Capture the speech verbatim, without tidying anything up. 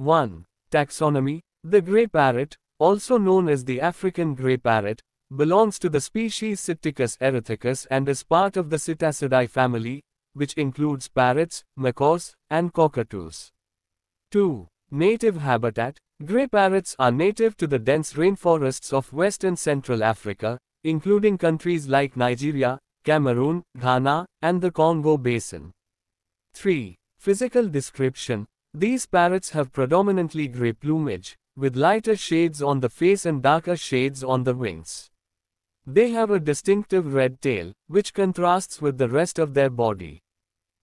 one. Taxonomy. The grey parrot, also known as the African grey parrot, belongs to the species Psittacus erithacus and is part of the Psittacidae family, which includes parrots, macaws, and cockatoos. two. Native habitat. Grey parrots are native to the dense rainforests of West and Central Africa, including countries like Nigeria, Cameroon, Ghana, and the Congo Basin. three. Physical description. These parrots have predominantly grey plumage, with lighter shades on the face and darker shades on the wings. They have a distinctive red tail, which contrasts with the rest of their body.